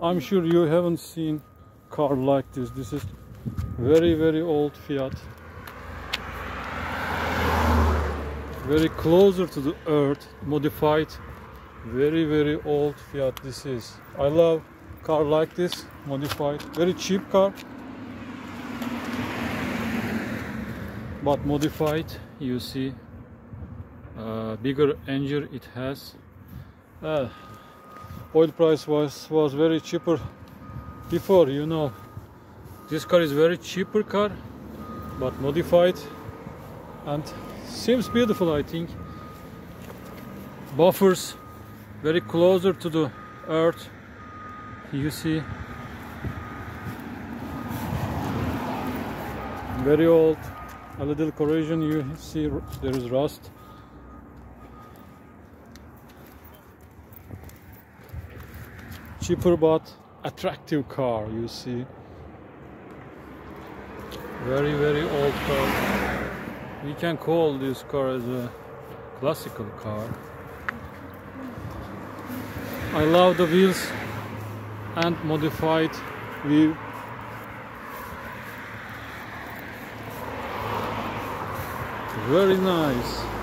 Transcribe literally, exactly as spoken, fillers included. I'm sure you haven't seen car like this. This is very very old Fiat, very closer to the earth, modified, very very old Fiat this is. I love car like this, modified, very cheap car, but modified. You see uh, bigger engine it has. Uh, oil price was was very cheaper before, you know. This car is very cheaper car, but modified, and seems beautiful. I think buffers very closer to the earth, you see, very old, a little corrosion, you see there is rust. Cheaper but attractive car, you see, very very old car. We can call this car as a classical car. I love the wheels and modified view. Very nice.